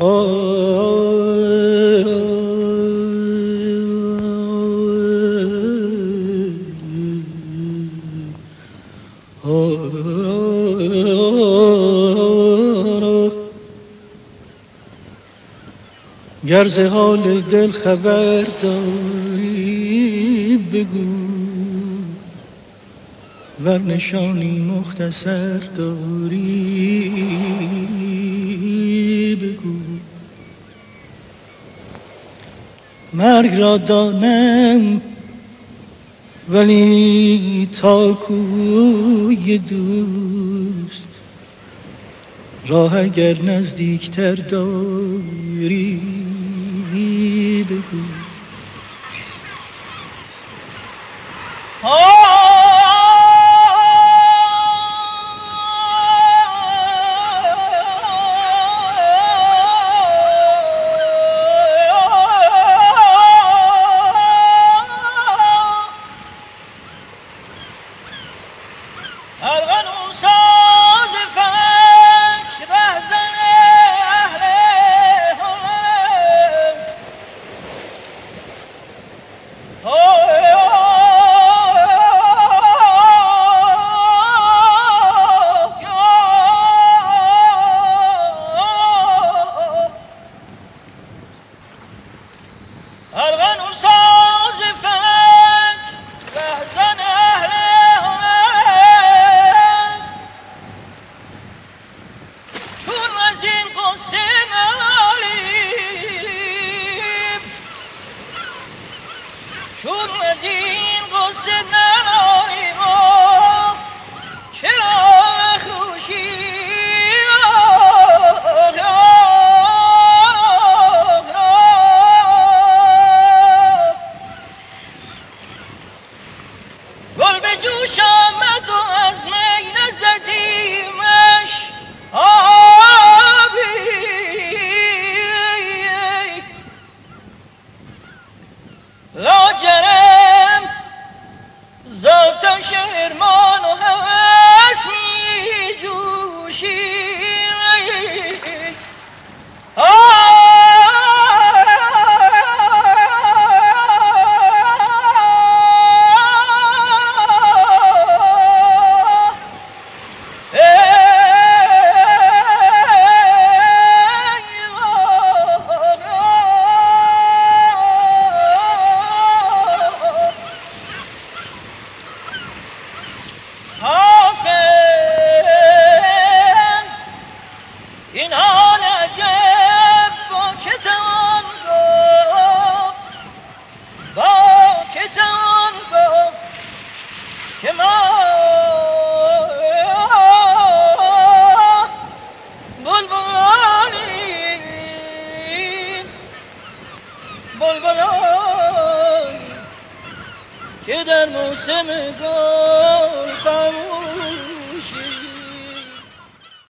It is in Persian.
گر ز حال دل خبر داری بگو، ور نشانی مختصر داری بگو. مرگ را دانم ولی تا کوی دوست راه اگر نزدیکتر داری بگو. که در موسم گل خموش